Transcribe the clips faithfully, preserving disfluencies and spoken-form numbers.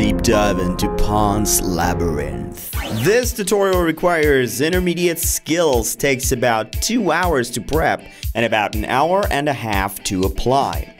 deep dive into Pan's Labyrinth. This tutorial requires intermediate skills, takes about two hours to prep and about an hour and a half to apply.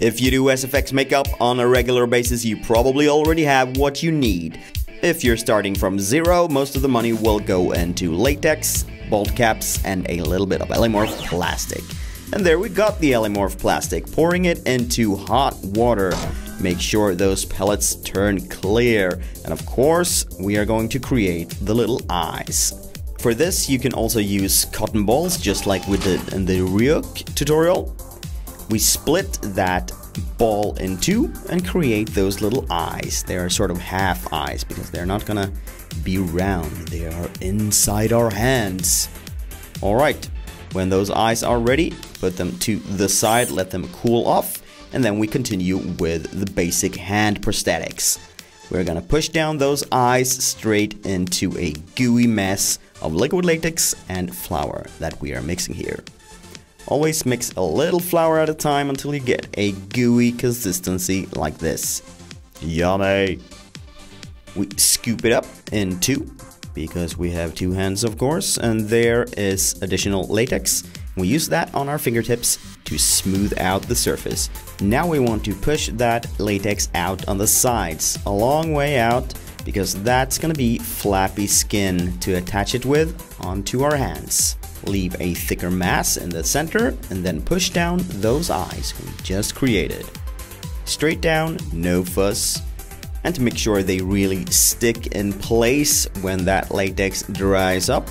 If you do S F X makeup on a regular basis, you probably already have what you need. If you're starting from zero, most of the money will go into latex, bolt caps, and a little bit of Ellimorph plastic. And there we got the Ellimorph plastic, pouring it into hot water. Make sure those pellets turn clear. And of course, we are going to create the little eyes. For this, you can also use cotton balls, just like we did in the Ryuk tutorial. We split that ball in two and create those little eyes. They are sort of half eyes because they're not gonna be round. They are inside our hands. All right, when those eyes are ready, put them to the side, let them cool off, and then we continue with the basic hand prosthetics. We're gonna push down those eyes straight into a gooey mess of liquid latex and flour that we are mixing here. Always mix a little flour at a time until you get a gooey consistency like this. Yummy! We scoop it up in two, because we have two hands of course, and there is additional latex. We use that on our fingertips to smooth out the surface. Now we want to push that latex out on the sides, a long way out, because that's gonna be flappy skin to attach it with onto our hands. Leave a thicker mass in the center and then push down those eyes we just created. Straight down, no fuss. And to make sure they really stick in place when that latex dries up,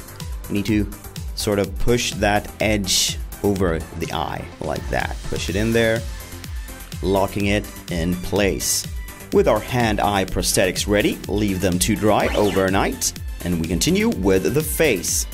we need to sort of push that edge over the eye like that. Push it in there, locking it in place. With our hand-eye prosthetics ready, leave them to dry overnight, and we continue with the face.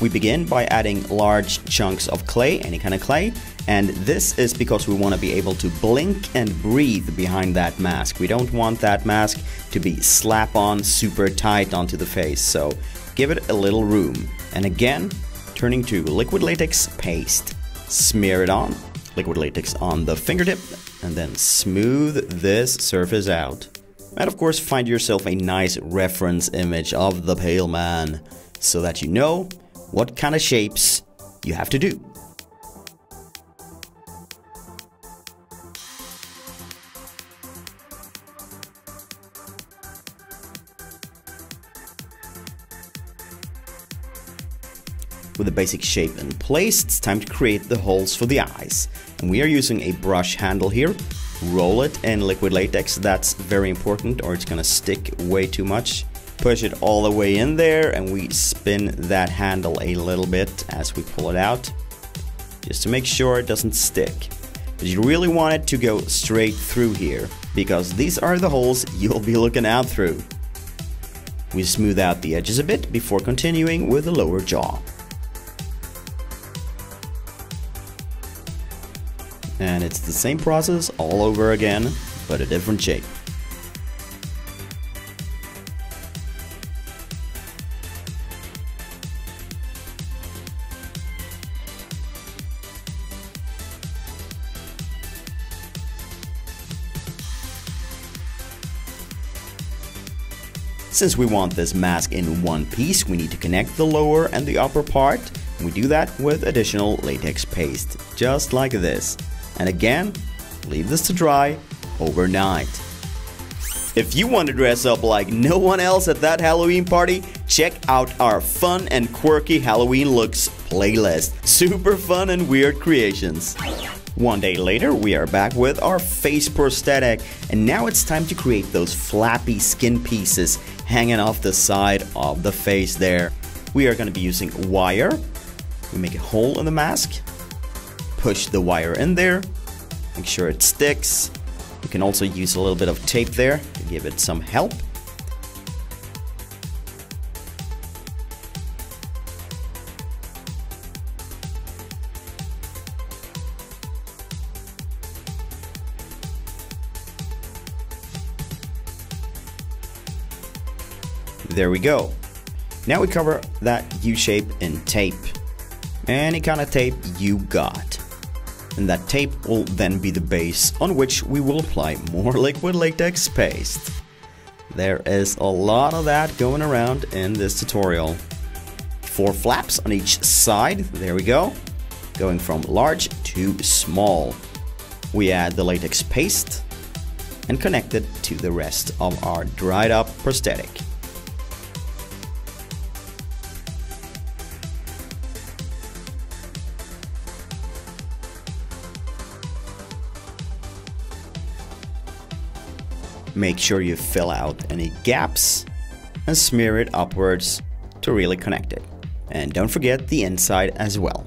We begin by adding large chunks of clay, any kind of clay, and this is because we want to be able to blink and breathe behind that mask. We don't want that mask to be slap on super tight onto the face, so give it a little room. And again, turning to liquid latex paste. Smear it on, liquid latex on the fingertip, and then smooth this surface out. And of course, find yourself a nice reference image of the Pale Man, so that you know what kind of shapes you have to do. With the basic shape in place, it's time to create the holes for the eyes. And we are using a brush handle here. Roll it in liquid latex, that's very important, or it's gonna stick way too much. Push it all the way in there, and we spin that handle a little bit as we pull it out, just to make sure it doesn't stick. But you really want it to go straight through here, because these are the holes you'll be looking out through. We smooth out the edges a bit before continuing with the lower jaw. And it's the same process all over again, but a different shape. Since we want this mask in one piece, we need to connect the lower and the upper part. We do that with additional latex paste, just like this. And again, leave this to dry overnight. If you want to dress up like no one else at that Halloween party, check out our fun and quirky Halloween looks playlist. Super fun and weird creations. One day later, we are back with our face prosthetic, and now it's time to create those flappy skin pieces hanging off the side of the face there. We are going to be using wire. We make a hole in the mask, push the wire in there, make sure it sticks. You can also use a little bit of tape there to give it some help. There we go. Now we cover that U-shape in tape. Any kind of tape you got. And that tape will then be the base on which we will apply more liquid latex paste. There is a lot of that going around in this tutorial. Four flaps on each side, there we go, going from large to small. We add the latex paste and connect it to the rest of our dried up prosthetic. Make sure you fill out any gaps and smear it upwards to really connect it. And don't forget the inside as well.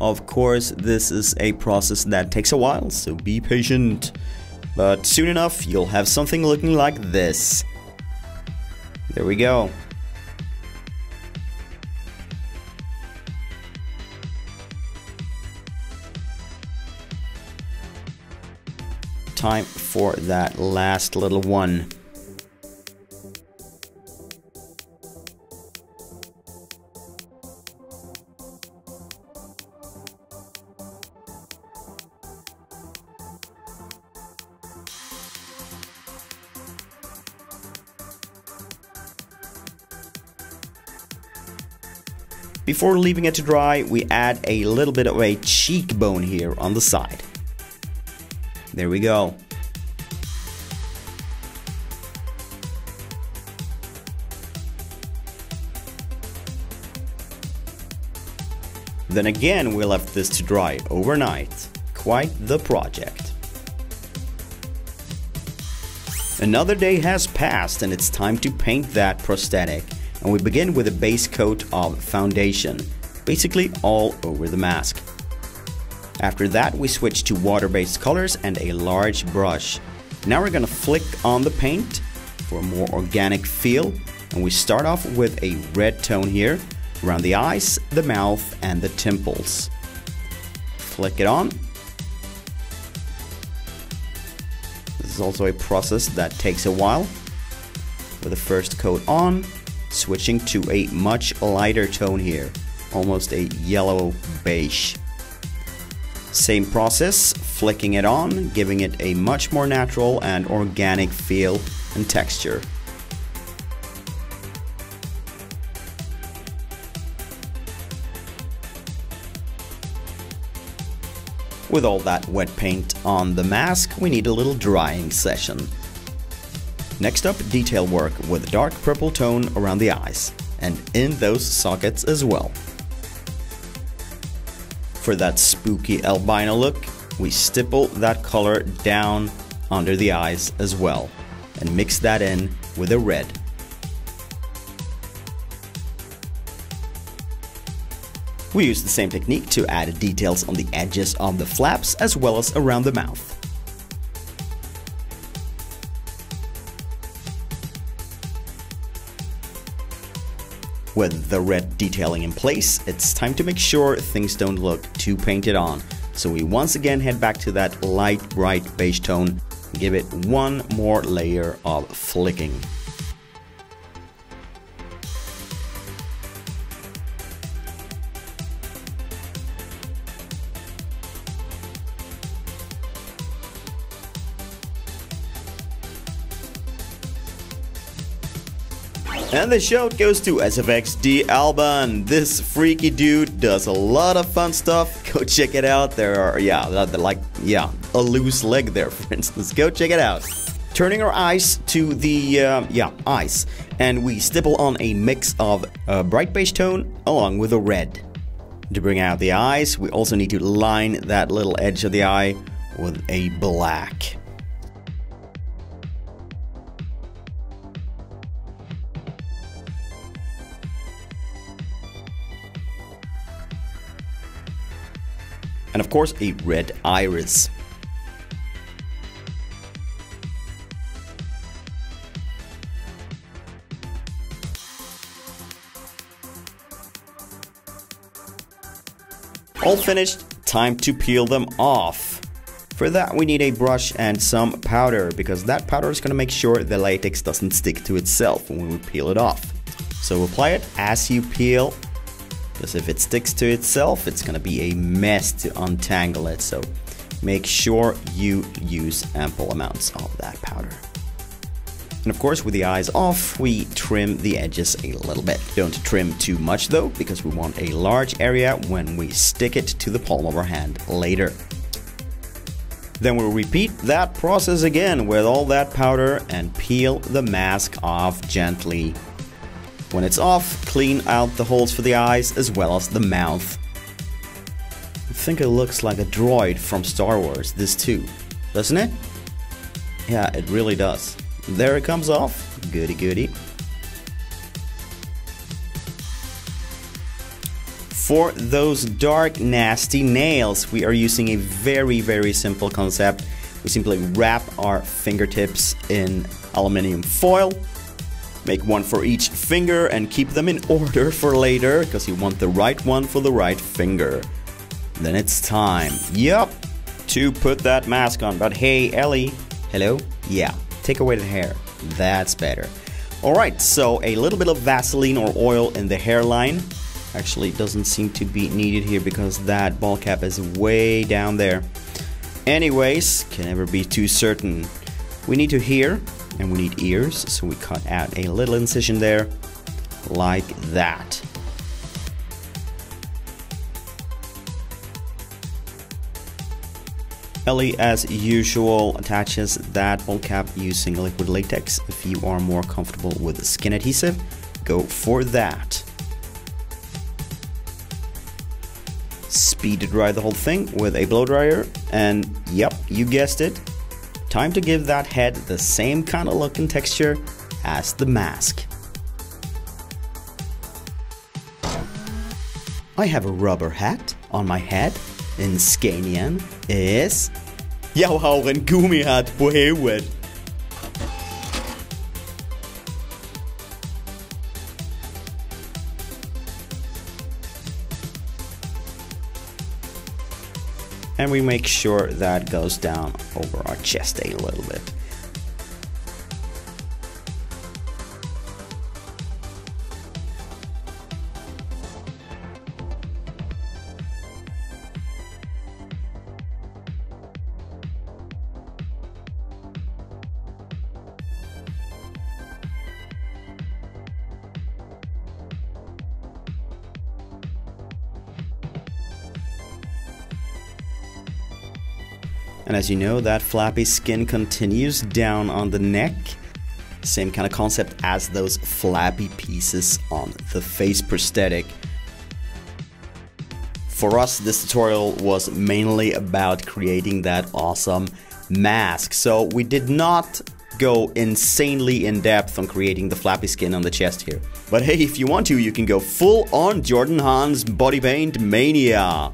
Of course, this is a process that takes a while, so be patient. But soon enough, you'll have something looking like this. There we go. Time for that last little one. Before leaving it to dry, we add a little bit of a cheekbone here on the side. There we go. Then again, we left this to dry overnight. Quite the project. Another day has passed and it's time to paint that prosthetic. And we begin with a base coat of foundation, basically all over the mask. After that, we switch to water-based colors and a large brush. Now we're gonna flick on the paint for a more organic feel, and we start off with a red tone here around the eyes, the mouth, and the temples. Flick it on. This is also a process that takes a while. With the first coat on, switching to a much lighter tone here, almost a yellow beige. Same process, flicking it on, giving it a much more natural and organic feel and texture. With all that wet paint on the mask, we need a little drying session. Next up, detail work with a dark purple tone around the eyes and in those sockets as well. For that spooky albino look, we stipple that color down under the eyes as well and mix that in with a red. We use the same technique to add details on the edges of the flaps as well as around the mouth. With the red detailing in place, it's time to make sure things don't look too painted on. So we once again head back to that light, bright beige tone. Give it one more layer of flicking. And the shout goes to S F X D. Alban. This freaky dude does a lot of fun stuff. Go check it out. There are, yeah, like, yeah, a loose leg there, for instance. Go check it out. Turning our eyes to the, uh, yeah, eyes. And we stipple on a mix of a bright beige tone along with a red. To bring out the eyes, we also need to line that little edge of the eye with a black. And of course, a red iris. All finished, time to peel them off. For that, we need a brush and some powder, because that powder is going to make sure the latex doesn't stick to itself when we peel it off. So apply it as you peel. Because if it sticks to itself, it's gonna be a mess to untangle it. So Make sure you use ample amounts of that powder. And of course, with the eyes off, we trim the edges a little bit. Don't trim too much though, because we want a large area when we stick it to the palm of our hand later. Then we'll repeat that process again with all that powder and peel the mask off gently. When it's off, clean out the holes for the eyes as well as the mouth. I think it looks like a droid from Star Wars, this too, doesn't it? Yeah, it really does. There it comes off, goody goody. For those dark, nasty nails, we are using a very, very simple concept. We simply wrap our fingertips in aluminum foil, make one for each finger and keep them in order for later, because you want the right one for the right finger. Then it's time, yup, to put that mask on. But hey, Ellie, hello? Yeah, take away the hair, that's better. Alright, so a little bit of Vaseline or oil in the hairline. Actually, doesn't seem to be needed here because that ball cap is way down there. Anyways, can never be too certain. We need to hear, and we need ears, so we cut out a little incision there, like that. Ellie, as usual, attaches that ball cap using liquid latex. If you are more comfortable with the skin adhesive, go for that. Speed dry the whole thing with a blow dryer, and yep, you guessed it, time to give that head the same kind of look and texture as the mask. I have a rubber hat on my head. In Scanian is Jag har en gummihatt på huvudet. And we make sure that goes down over our chest a little bit. And as you know, that flappy skin continues down on the neck. Same kind of concept as those flappy pieces on the face prosthetic. For us, this tutorial was mainly about creating that awesome mask. So we did not go insanely in depth on creating the flappy skin on the chest here. But hey, if you want to, you can go full on Jordan Hanz body paint mania.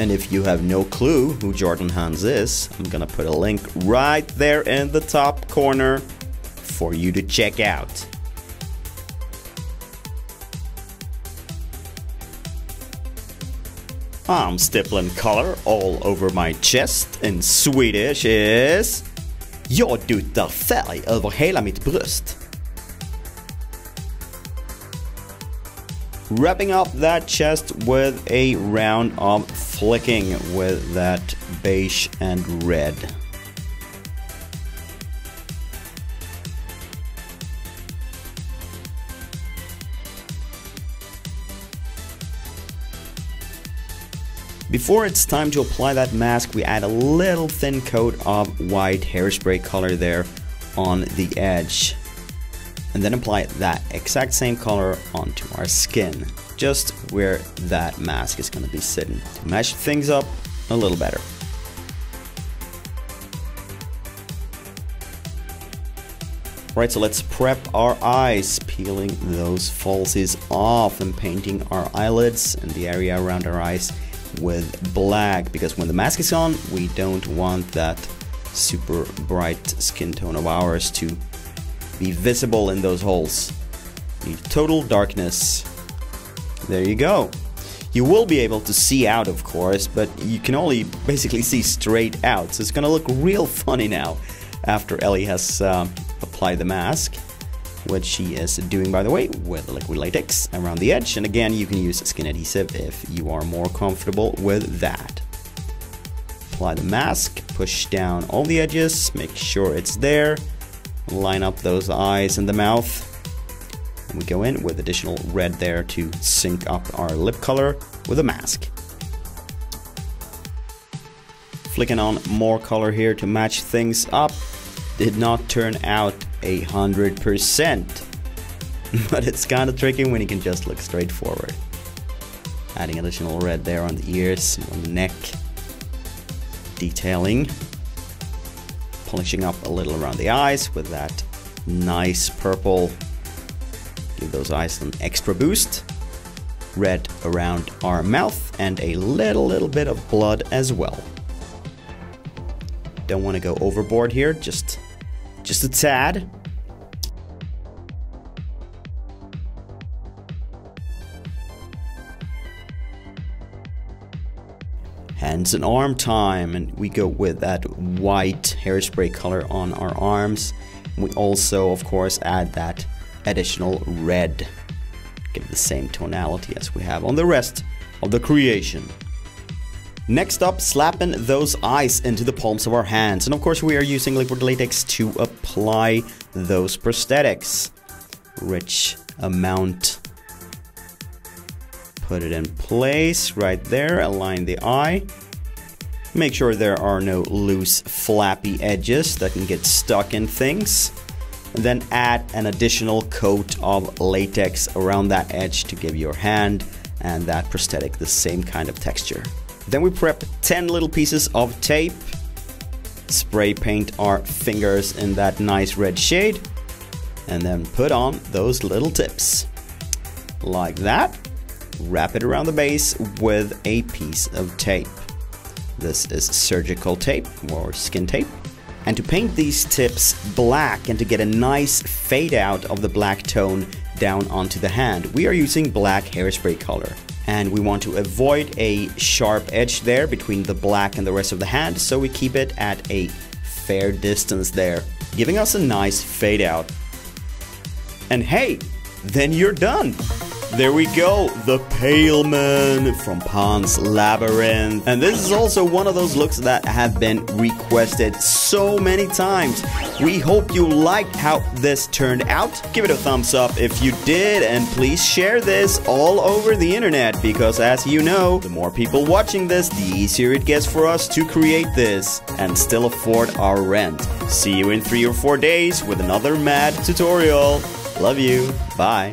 And if you have no clue who Jordan Hanz is, I'm gonna put a link right there in the top corner for you to check out. I'm stippling color all over my chest. In Swedish is... Jag duttar färg över hela mitt bröst. Wrapping up that chest with a round of flicking with that beige and red. Before it's time to apply that mask, we add a little thin coat of white hairspray color there on the edge. And then apply that exact same color onto our skin, just where that mask is going to be sitting, to match things up a little better. Right, so let's prep our eyes, peeling those falsies off and painting our eyelids and the area around our eyes with black, because when the mask is on, we don't want that super bright skin tone of ours to be visible in those holes. Need total darkness. There you go. You will be able to see out, of course, but you can only basically see straight out, so it's gonna look real funny now after Ellie has uh, applied the mask, which she is doing, by the way, with liquid latex around the edge. And again, you can use skin adhesive if you are more comfortable with that. apply the mask, push down all the edges, make sure it's there, line up those eyes and the mouth, and we go in with additional red there to sync up our lip color with a mask. Flicking on more color here to match things up. Did not turn out a hundred percent, but it's kind of tricky when you can just look straight forward. Adding additional red there on the ears, on the neck, detailing, polishing up a little around the eyes with that nice purple. Give those eyes an extra boost. Red around our mouth and a little little bit of blood as well. Don't want to go overboard here, just just a tad. Hands and arm time, and we go with that white hairspray color on our arms. We also, of course, add that additional red. Give the same tonality as we have on the rest of the creation. Next up, slapping those eyes into the palms of our hands. And of course, we are using liquid latex to apply those prosthetics. Rich amount. Put it in place right there, align the eye. Make sure there are no loose, flappy edges that can get stuck in things. And then add an additional coat of latex around that edge to give your hand and that prosthetic the same kind of texture. Then we prep ten little pieces of tape, spray paint our fingers in that nice red shade, and then put on those little tips. Like that, wrap it around the base with a piece of tape. This is surgical tape or skin tape. And to paint these tips black and to get a nice fade out of the black tone down onto the hand, we are using black hairspray color. And we want to avoid a sharp edge there between the black and the rest of the hand, so we keep it at a fair distance there, giving us a nice fade out. And hey, then you're done! There we go, The Pale Man from Pan's Labyrinth. And this is also one of those looks that have been requested so many times. We hope you liked how this turned out. Give it a thumbs up if you did, and please share this all over the internet, because as you know, the more people watching this, the easier it gets for us to create this and still afford our rent. See you in three or four days with another mad tutorial. Love you, bye.